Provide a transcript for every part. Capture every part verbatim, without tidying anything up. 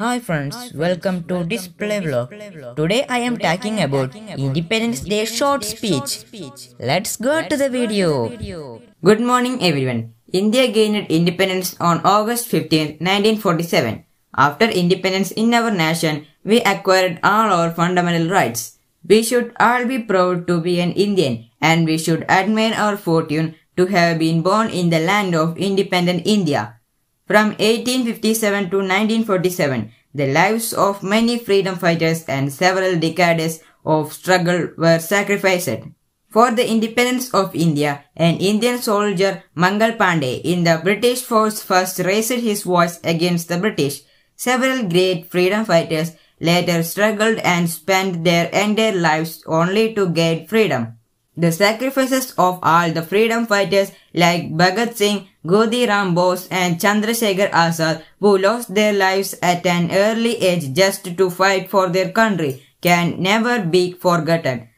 Hi friends, Hi friends, welcome to welcome Display Vlog. Today I am Today talking I am about, about Independence Day short speech. speech. Let's go Let's to the video. the video. Good morning everyone. India gained independence on August fifteenth, nineteen forty-seven. After independence in our nation, we acquired all our fundamental rights. We should all be proud to be an Indian, and we should admire our fortune to have been born in the land of independent India. From eighteen fifty-seven to nineteen forty-seven, the lives of many freedom fighters and several decades of struggle were sacrificed. For the independence of India, an Indian soldier, Mangal Pandey, in the British force first raised his voice against the British. Several great freedom fighters later struggled and spent their entire lives only to gain freedom. The sacrifices of all the freedom fighters like Bhagat Singh, Ram Bose and Chandrasekhar Azad, who lost their lives at an early age just to fight for their country, can never be forgotten.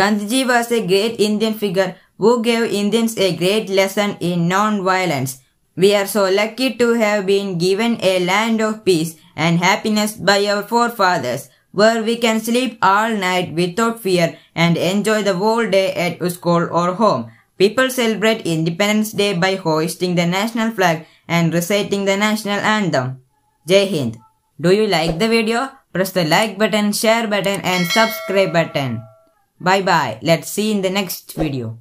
Gandhiji was a great Indian figure who gave Indians a great lesson in non-violence. We are so lucky to have been given a land of peace and happiness by our forefathers, where we can sleep all night without fear and enjoy the whole day at school or home. People celebrate Independence Day by hoisting the national flag and reciting the national anthem. Jai Hind. Do you like the video? Press the like button, share button and subscribe button. Bye bye. Let's see in the next video.